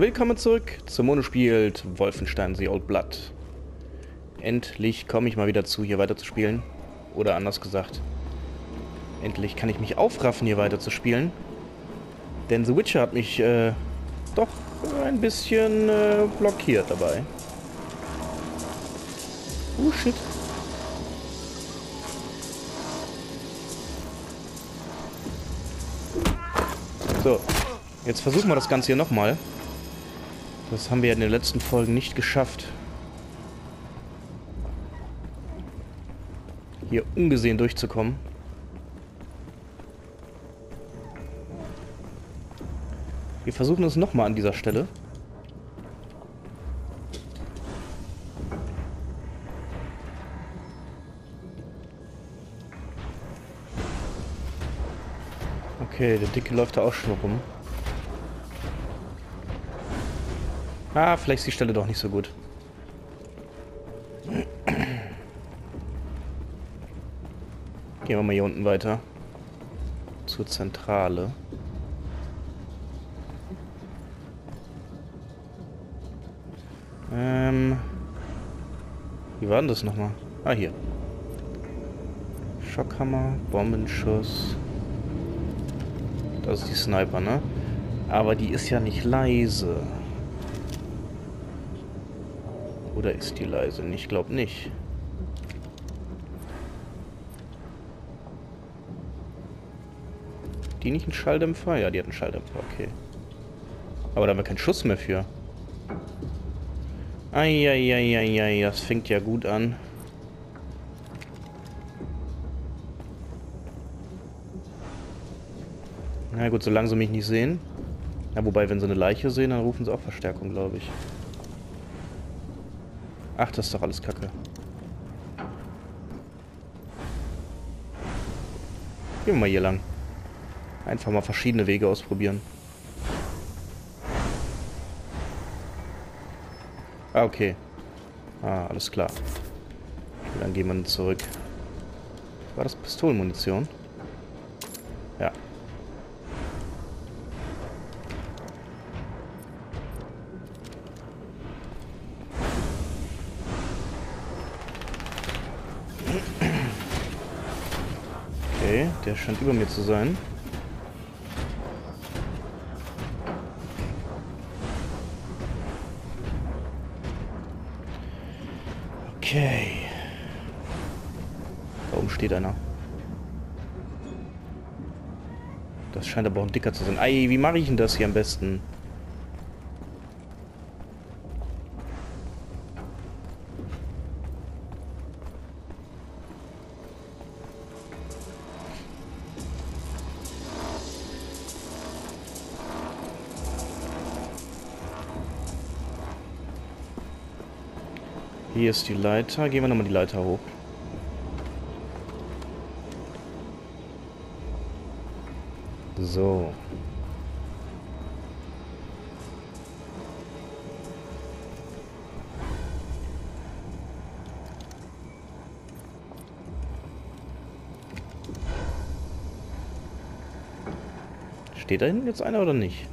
Willkommen zurück zu Mono spielt Wolfenstein: The Old Blood. Endlich komme ich mal wieder zu, hier weiter zu spielen. Oder anders gesagt, endlich kann ich mich aufraffen, hier weiter zu spielen. Denn The Witcher hat mich doch ein bisschen blockiert dabei. Oh shit. So, jetzt versuchen wir das Ganze hier nochmal. Das haben wir in den letzten Folgen nicht geschafft. Hier ungesehen durchzukommen. Wir versuchen es nochmal an dieser Stelle. Okay, der Dicke läuft da auch schon rum. Ah, vielleicht ist die Stelle doch nicht so gut. Gehen wir mal hier unten weiter. Zur Zentrale. Wie war denn das nochmal? Ah, hier. Schockhammer, Bombenschuss. Das ist die Sniper, ne? Aber die ist ja nicht leise. Oder ist die leise? Ich glaube nicht. Die nicht einen Schalldämpfer? Ja, die hat einen Schalldämpfer, okay. Aber da haben wir keinen Schuss mehr für. Eieieiei, das fängt ja gut an. Na gut, solange sie mich nicht sehen. Ja, wobei, wenn sie eine Leiche sehen, dann rufen sie auch Verstärkung, glaube ich. Ach, das ist doch alles Kacke. Gehen wir mal hier lang. Einfach mal verschiedene Wege ausprobieren. Ah, okay. Ah, alles klar. Dann gehen wir zurück. War das Pistolenmunition? Ja. Okay, der scheint über mir zu sein. Okay. Da oben steht einer. Das scheint aber auch ein Dicker zu sein. Ei, wie mache ich denn das hier am besten? Hier ist die Leiter. Gehen wir nochmal die Leiter hoch. So. Steht da hinten jetzt einer oder nicht?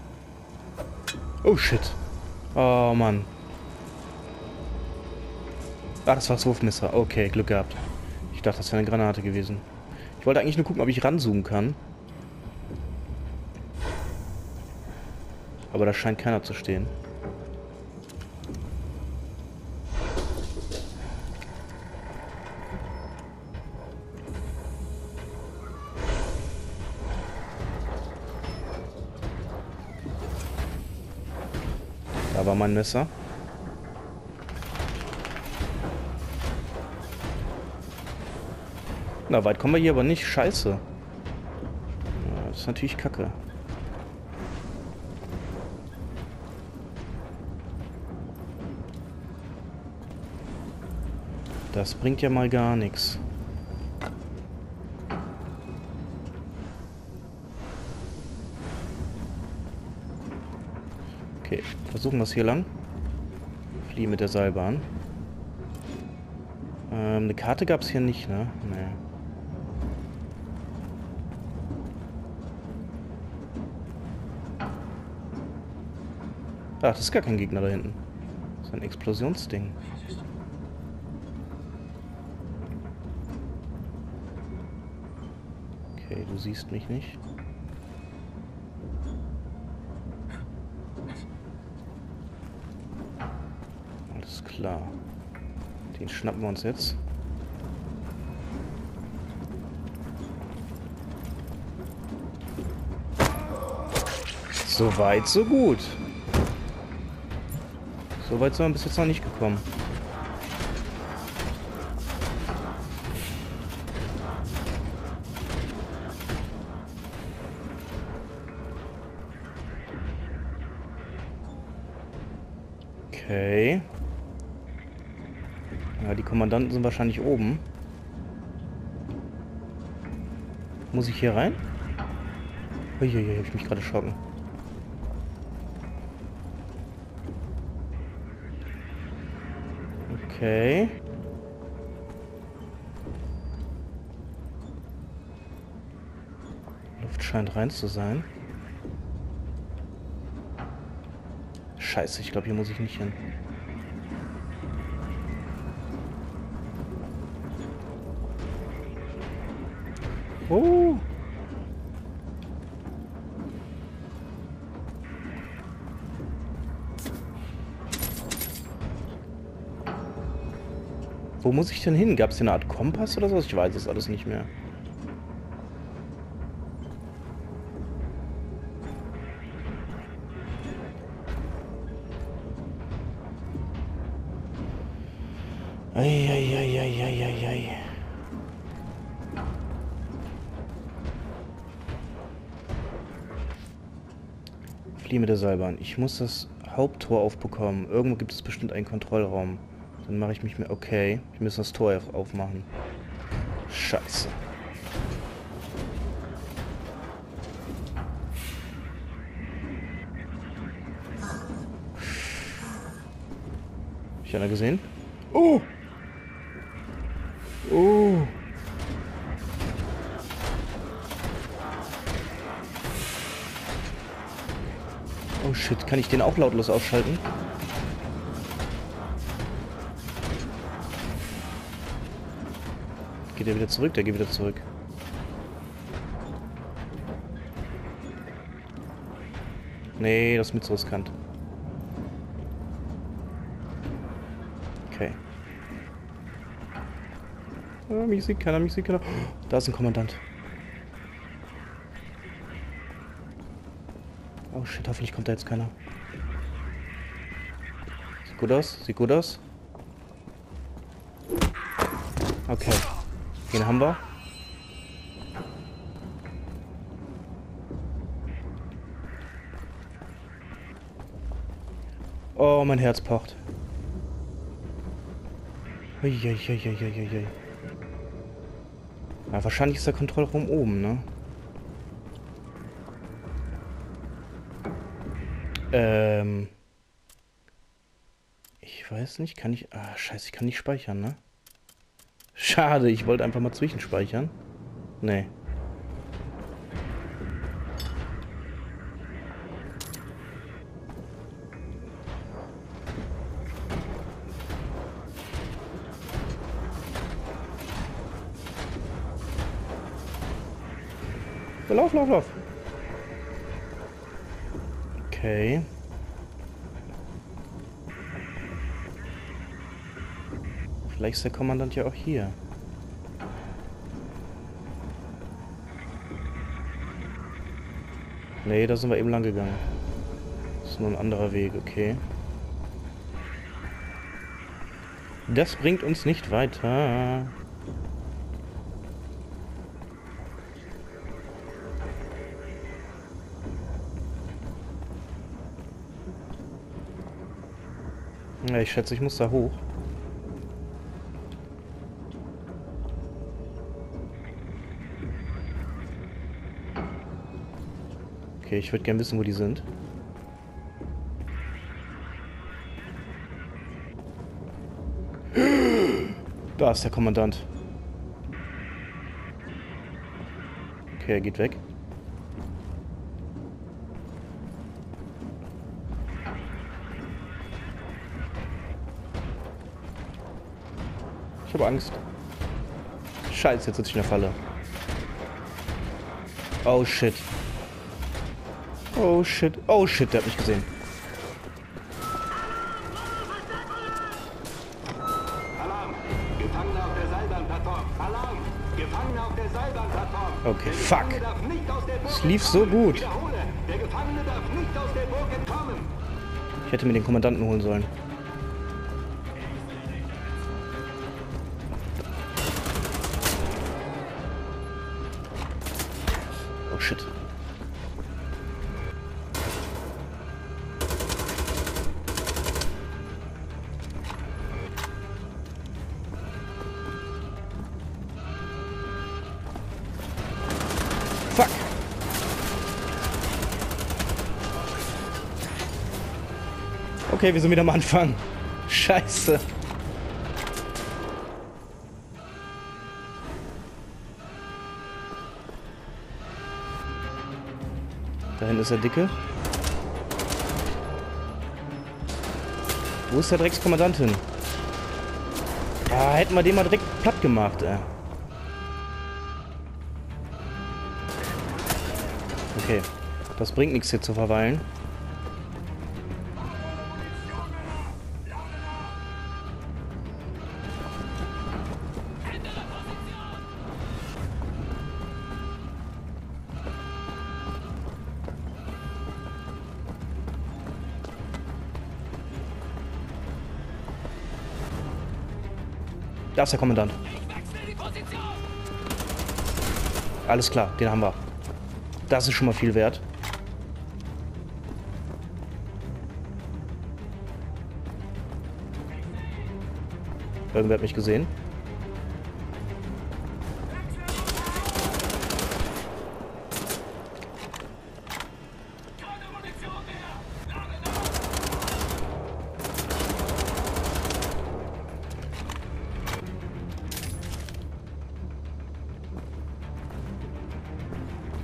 Oh shit. Oh Mann. Ah, das war das Wurfmesser. Okay, Glück gehabt. Ich dachte, das wäre eine Granate gewesen. Ich wollte eigentlich nur gucken, ob ich ranzoomen kann. Aber da scheint keiner zu stehen. Da war mein Messer. Na, weit kommen wir hier aber nicht. Scheiße. Ja, das ist natürlich Kacke. Das bringt ja mal gar nichts. Okay, versuchen wir es hier lang. Flieh mit der Seilbahn. Eine Karte gab es hier nicht, ne? Nee. Ach, das ist gar kein Gegner da hinten. Das ist ein Explosionsding. Okay, du siehst mich nicht. Alles klar. Den schnappen wir uns jetzt. Soweit, so gut. Soweit sind wir bis jetzt noch nicht gekommen. Okay. Ja, die Kommandanten sind wahrscheinlich oben. Muss ich hier rein? Uiuiui, hab ich mich gerade erschrocken. Okay. Luft scheint rein zu sein. Scheiße, ich glaube, hier muss ich nicht hin. Oh. Wo muss ich denn hin? Gab es hier eine Art Kompass oder sowas? Ich weiß es alles nicht mehr. Eieieiei. Flieh mit der Seilbahn. Ich muss das Haupttor aufbekommen. Irgendwo gibt es bestimmt einen Kontrollraum. Dann mache ich mich mehr... Okay, ich muss das Tor aufmachen. Scheiße. Hab ich einer gesehen? Oh! Oh! Oh shit, kann ich den auch lautlos ausschalten? Geht der wieder zurück? Der geht wieder zurück. Nee, das ist mir zu riskant. Okay. Oh, mich sieht keiner, mich sieht keiner. Oh, da ist ein Kommandant. Oh shit, hoffentlich kommt da jetzt keiner. Sieht gut aus, sieht gut aus. Okay. Den haben wir. Oh, mein Herz pocht. Uiuiuiuiui. Ja, wahrscheinlich ist der Kontrollraum oben, ne? Ich weiß nicht, kann ich... Ah, scheiße, ich kann nicht speichern, ne? Schade, ich wollte einfach mal zwischenspeichern. Nee. So, lauf, lauf, lauf. Okay. Vielleicht ist der Kommandant ja auch hier. Nee, da sind wir eben lang gegangen. Das ist nur ein anderer Weg, okay. Das bringt uns nicht weiter. Ja, ich schätze, ich muss da hoch. Okay, ich würde gerne wissen, wo die sind. Da ist der Kommandant. Okay, er geht weg. habe Angst. Scheiße, jetzt sitze ich in der Falle. Oh shit. Oh shit. Oh shit, der hat mich gesehen. Okay, fuck. Es lief so gut. Ich hätte mir den Kommandanten holen sollen. Oh shit. Fuck! Okay, wir sind wieder am Anfang. Scheiße. Da hinten ist der Dicke. Wo ist der Dreckskommandant hin? Ah, hätten wir den mal direkt platt gemacht, ey. Okay, das bringt nichts hier zu verweilen. Da ist der Kommandant. Alles klar, den haben wir. Das ist schon mal viel wert. Irgendwer hat mich gesehen.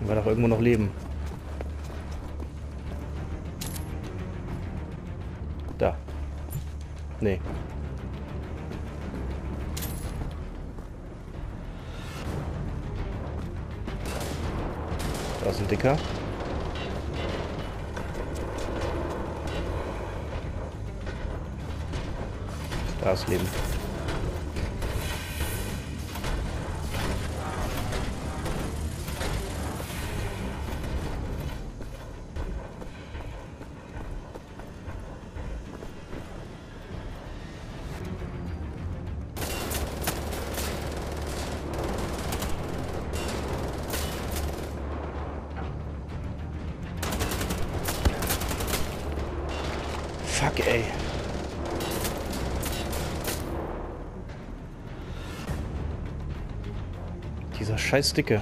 War doch irgendwo noch Leben. Da. Nee. Da ist ein Dicker. Da ist Leben. Fuck, ey. Dieser scheiß Dicke.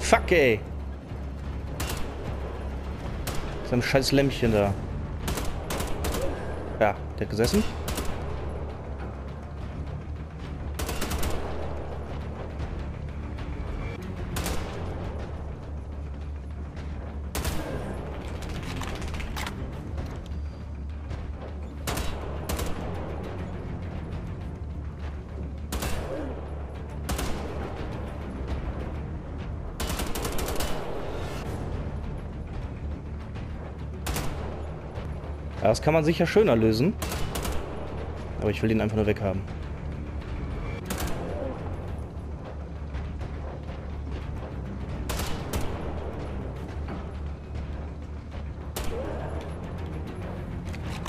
Fuck, ey. Sein scheiß Lämpchen da. Ja, der hat gesessen. Das kann man sicher schöner lösen. Aber ich will den einfach nur weghaben.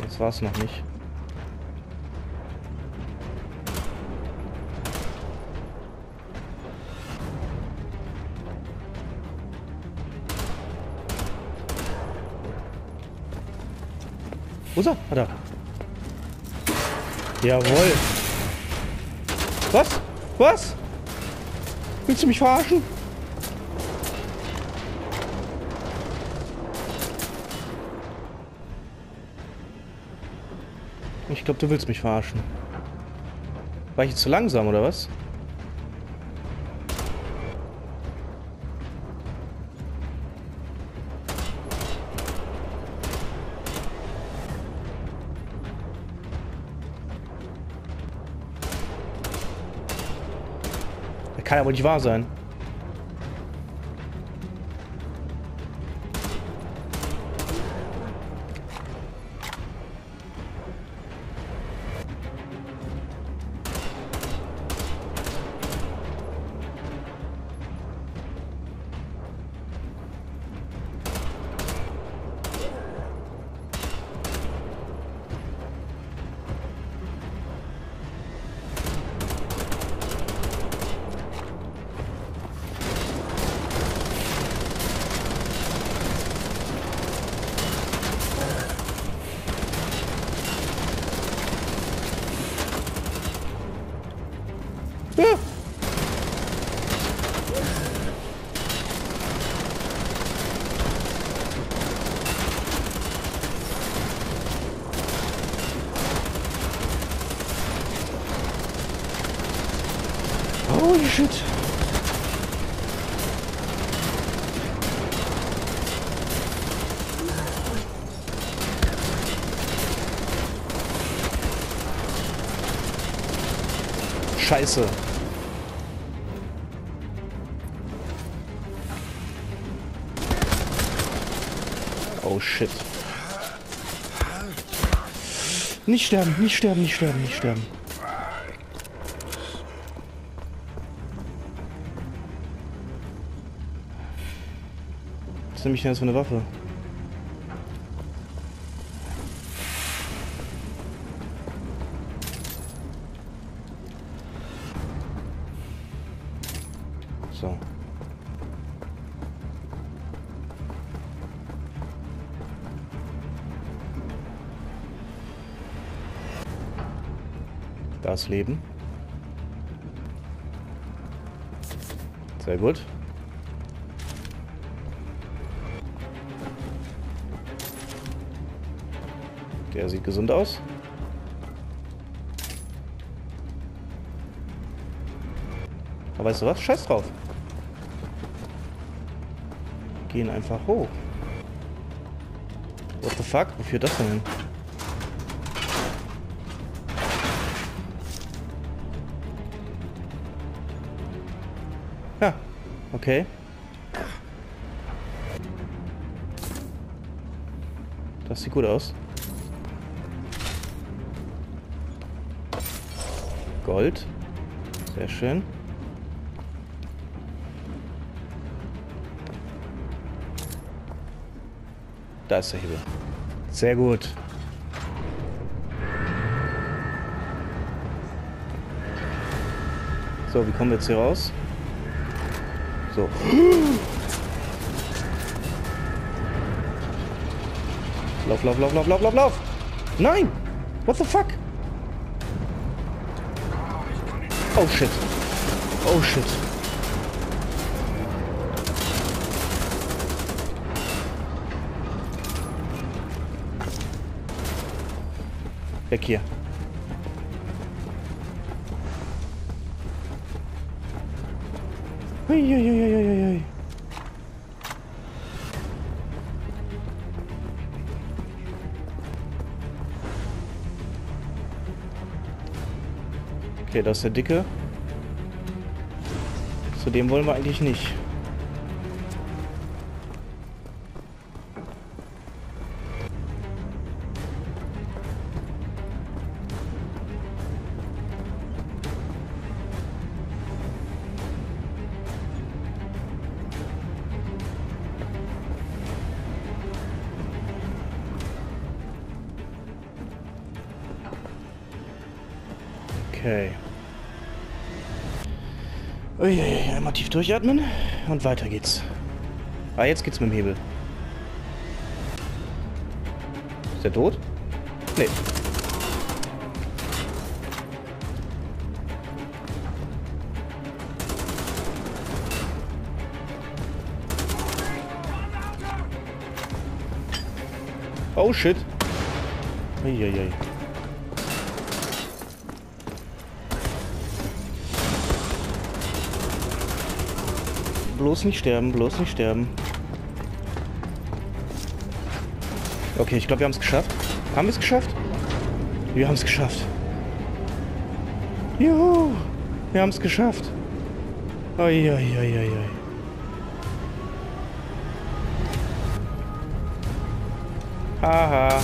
Das war's noch nicht. Wo ist er? Ah, da. Jawohl. Was? Was? Willst du mich verarschen? Ich glaube, du willst mich verarschen. War ich jetzt zu langsam, oder was? Das kann aber nicht wahr sein. Scheiße. Oh shit. Nicht sterben, nicht sterben, nicht sterben, nicht sterben. Was nehme ich denn jetzt für eine Waffe? Das Leben. Sehr gut. Der sieht gesund aus. Aber weißt du was? Scheiß drauf. Gehen einfach hoch. What the fuck? Wo führt das denn hin? Ja, okay. Das sieht gut aus. Gold. Sehr schön. Da ist der Hebel. Sehr gut. So, wie kommen wir jetzt hier raus? So. Lauf, lauf, lauf, lauf, lauf, lauf, lauf! Nein! What the fuck? Oh shit. Oh shit. Weg hier. Uiuiuiuiui. Okay, das ist der Dicke. Zu dem wollen wir eigentlich nicht. Okay. Uiuiui, einmal tief durchatmen und weiter geht's. Ah, jetzt geht's mit dem Hebel. Ist der tot? Nee. Oh shit. Uiuiui. bloß nicht sterben, bloß nicht sterben. Okay, ich glaube, wir haben es geschafft. Haben wir es geschafft? Wir haben es geschafft. Juhu! Wir haben es geschafft. Ai, ai, ai, ai, ai. Aha.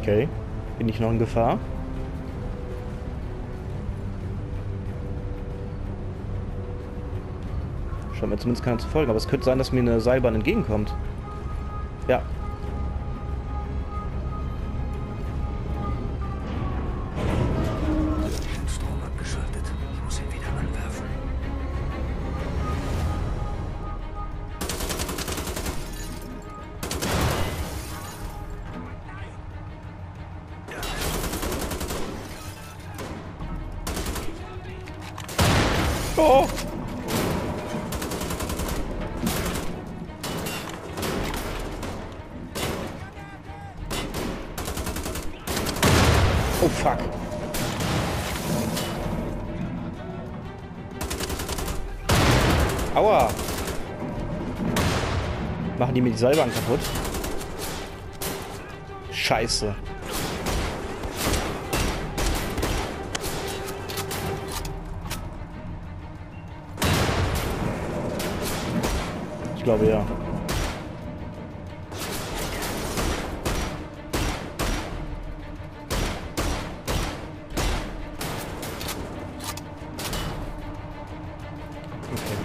Okay. Bin ich noch in Gefahr? Scheint mir zumindest keiner zu folgen, aber es könnte sein, dass mir eine Seilbahn entgegenkommt. Ja. Oh! Oh fuck! Aua! Machen die mir die Seilbahn kaputt? Scheiße! Ich glaube ja. Okay.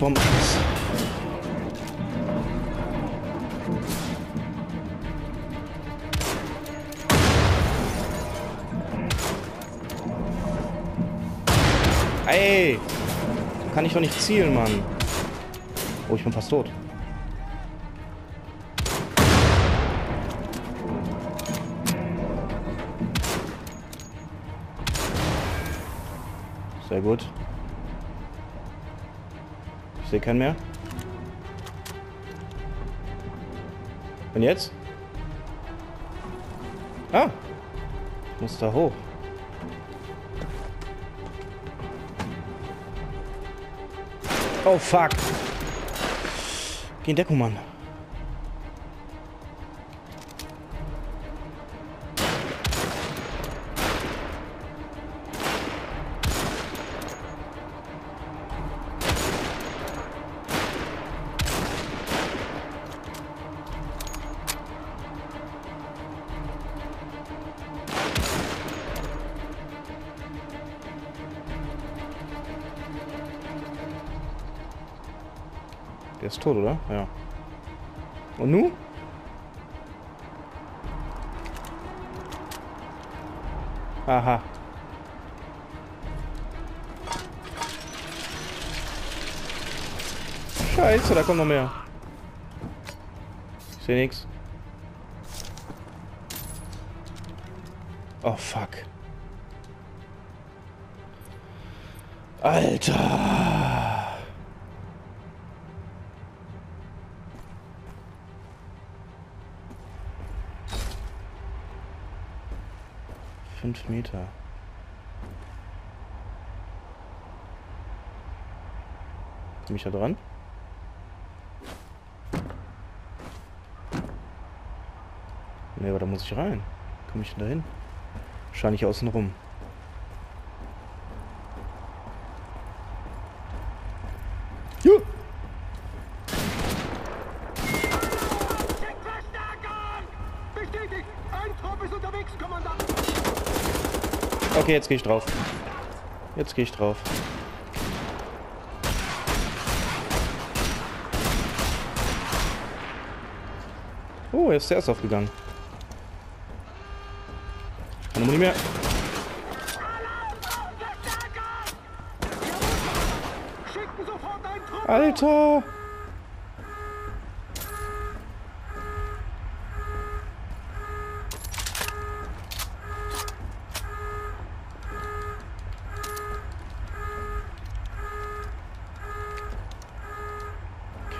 Bombenschuss. Ey! Kann ich doch nicht zielen, Mann. Oh, ich bin fast tot. Sehr gut. Ich sehe keinen mehr. Und jetzt? Ah! Ich muss da hoch. Oh fuck. Geh in Deckung, Mann. Der ist tot, oder? Ja. Und nu? Aha. Scheiße, da kommt noch mehr. Ich sehe nichts. Oh, fuck. Alter. Meter. Bin ich da dran? Ne, aber da muss ich rein. Komme ich denn da hin? Wahrscheinlich außen rum. Juh! Okay, jetzt gehe ich drauf. Jetzt gehe ich drauf. Oh, jetzt ist der erst aufgegangen. Kann man nicht mehr. Alter!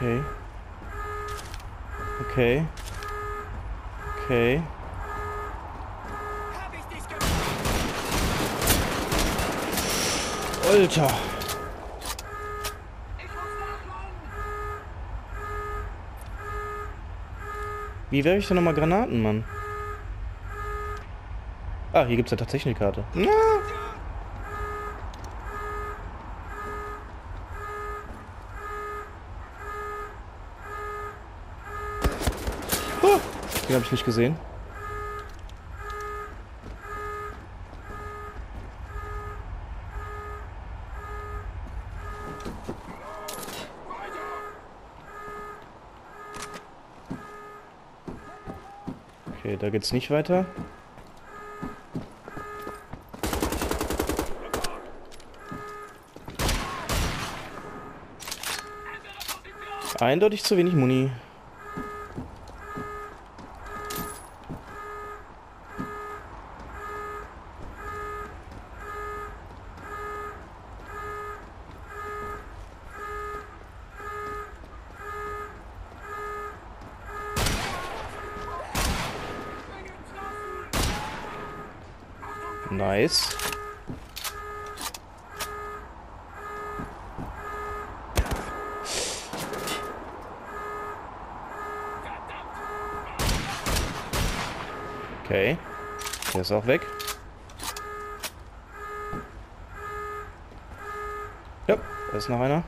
Okay. Okay. Okay. Alter. Wie werfe ich denn nochmal Granaten, Mann? Ah, hier gibt es ja tatsächlich eine Karte. Na. Oh, den habe ich nicht gesehen. Okay, da geht's nicht weiter. Eindeutig zu wenig Muni. Nice. Okay. Der ist auch weg. Ja, da ist noch einer.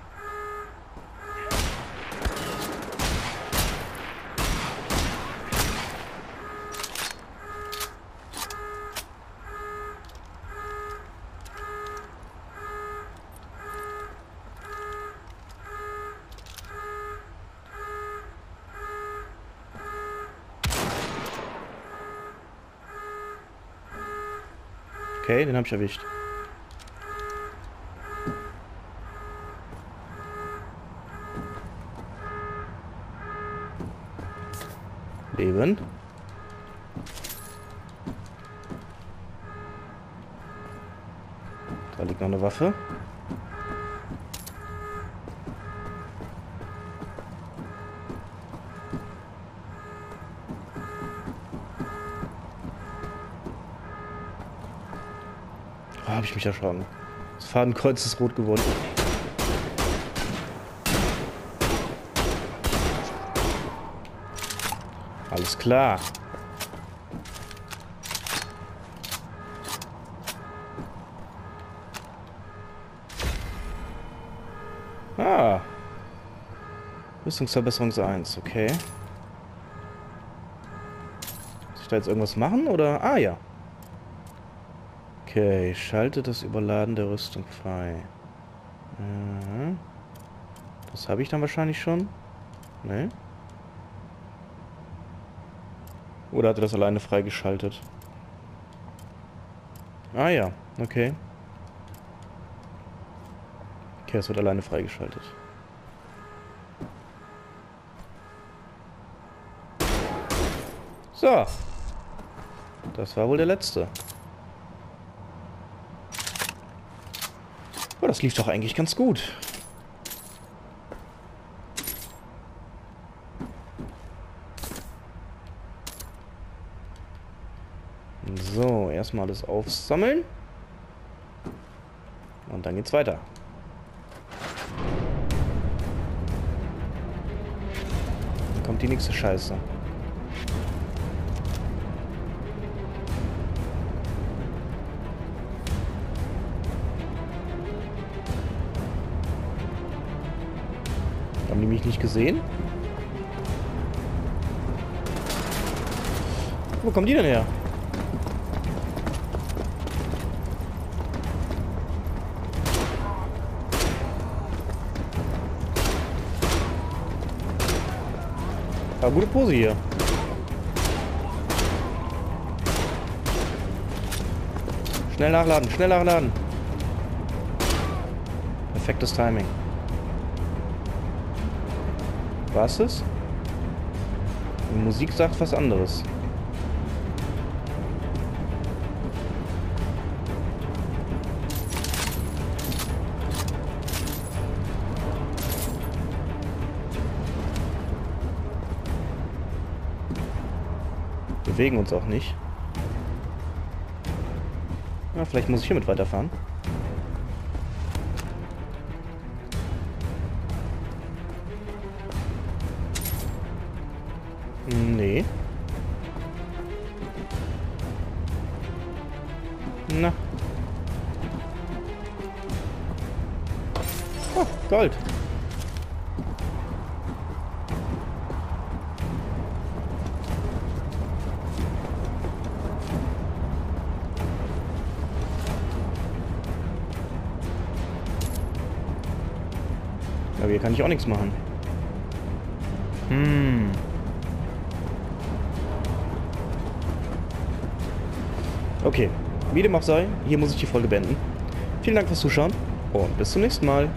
Okay, den habe ich erwischt. Leben. Da liegt noch eine Waffe. Habe ich mich erschrocken. Das Fadenkreuz ist rot geworden. Alles klar. Ah. Rüstungsverbesserung 1, okay. Muss ich da jetzt irgendwas machen, oder? Ah, ja. Okay, schalte das Überladen der Rüstung frei. Ja. Das habe ich dann wahrscheinlich schon. Ne? Oder hat er das alleine freigeschaltet? Ah ja, okay. Okay, es wird alleine freigeschaltet. So. Das war wohl der letzte. Oh, das lief doch eigentlich ganz gut. So, erstmal alles aufsammeln. Und dann geht's weiter. Dann kommt die nächste Scheiße. Haben die mich nicht gesehen? Wo kommen die denn her? Ja, gute Pose hier. Schnell nachladen, schnell nachladen. Perfektes Timing. Was ist? Die Musik sagt was anderes. bewegen uns auch nicht. Ja, vielleicht muss ich hiermit weiterfahren. Nee. Na. Oh, Gold. Aber hier kann ich auch nichts machen. Hm. Okay, wie dem auch sei, hier muss ich die Folge beenden. Vielen Dank fürs Zuschauen und bis zum nächsten Mal.